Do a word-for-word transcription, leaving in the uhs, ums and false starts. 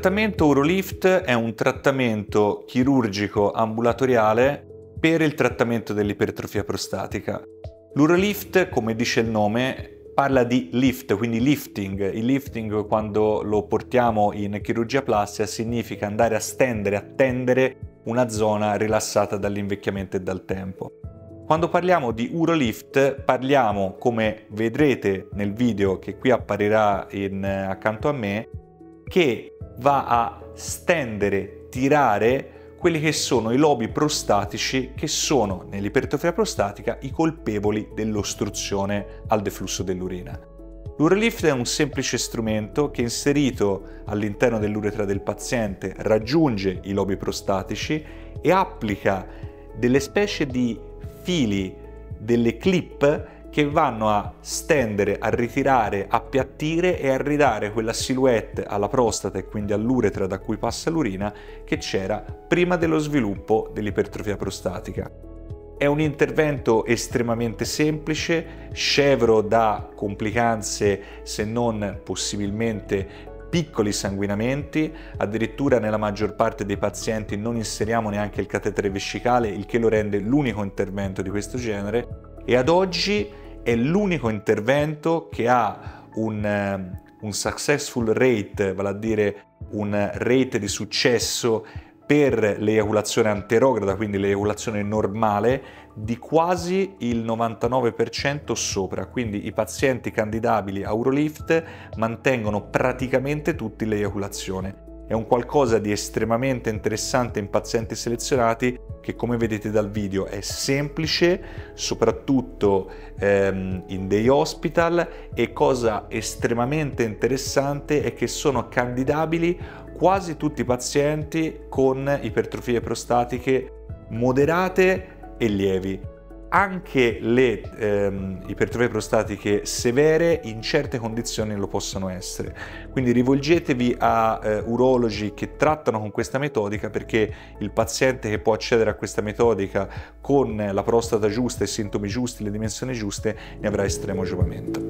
trattamento Urolift è un trattamento chirurgico ambulatoriale per il trattamento dell'ipertrofia prostatica. L'Urolift, come dice il nome, parla di lift, quindi lifting. Il lifting, quando lo portiamo in chirurgia plastica, significa andare a stendere, a tendere una zona rilassata dall'invecchiamento e dal tempo. Quando parliamo di Urolift parliamo, come vedrete nel video che qui apparirà in, accanto a me, che va a stendere, tirare quelli che sono i lobi prostatici che sono, nell'ipertrofia prostatica, i colpevoli dell'ostruzione al deflusso dell'urina. L'Urolift è un semplice strumento che, inserito all'interno dell'uretra del paziente, raggiunge i lobi prostatici e applica delle specie di fili, delle clip che vanno a stendere, a ritirare, a appiattire e a ridare quella silhouette alla prostata e quindi all'uretra da cui passa l'urina che c'era prima dello sviluppo dell'ipertrofia prostatica. È un intervento estremamente semplice, scevro da complicanze se non possibilmente piccoli sanguinamenti, addirittura nella maggior parte dei pazienti non inseriamo neanche il catetere vescicale, il che lo rende l'unico intervento di questo genere. E ad oggi è l'unico intervento che ha un, un successful rate, vale a dire un rate di successo per l'eiaculazione anterograda, quindi l'eiaculazione normale, di quasi il novantanove per cento sopra. Quindi i pazienti candidabili a Urolift mantengono praticamente tutti l'eiaculazione. È un qualcosa di estremamente interessante in pazienti selezionati che, come vedete dal video, è semplice, soprattutto ehm, in dei hospital, e cosa estremamente interessante è che sono candidabili quasi tutti i pazienti con ipertrofie prostatiche moderate e lievi. Anche le ehm, ipertrofie prostatiche severe in certe condizioni lo possono essere, quindi rivolgetevi a eh, urologi che trattano con questa metodica, perché il paziente che può accedere a questa metodica con la prostata giusta, i sintomi giusti, le dimensioni giuste, ne avrà estremo giovamento.